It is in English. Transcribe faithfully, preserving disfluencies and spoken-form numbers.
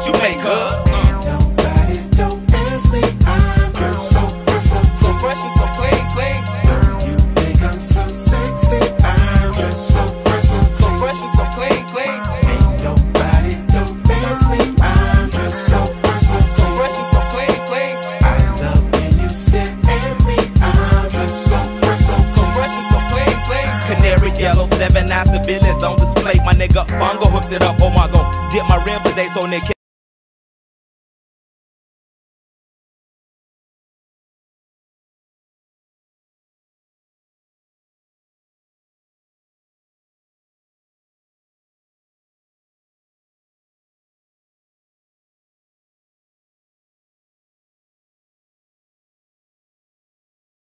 what you make, huh? Nobody don't ask me, I'm just so fresh, so fresh and so clean, clean. Girl, you think I'm so sexy? I'm just so fresh, so fresh and so clean, clean. Ain't nobody don't ask me, I'm just so fresh, so fresh and so clean, clean. I love when you stare at me, I'm just so fresh, so fresh and so clean, clean. Canary yellow, seven ounce of billions on display. My nigga Bongo hooked it up, oh my god. Dip my rim today, so nigga.